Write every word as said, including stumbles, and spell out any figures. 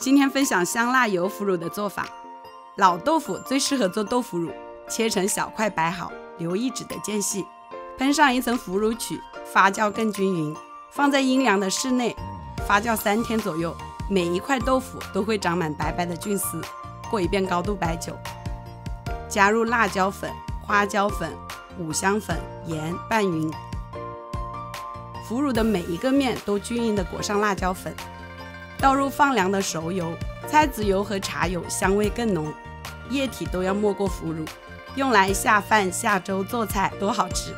今天分享香辣油腐乳的做法。老豆腐最适合做豆腐乳，切成小块摆好，留一指的间隙，喷上一层腐乳曲，发酵更均匀。放在阴凉的室内发酵三天左右，每一块豆腐都会长满白白的菌丝。过一遍高度白酒，加入辣椒粉、花椒粉、五香粉、盐拌匀。 腐乳的每一个面都均匀地裹上辣椒粉，倒入放凉的熟油、菜籽油和茶油，香味更浓。液体都要没过腐乳，用来下饭、下粥、做菜都好吃。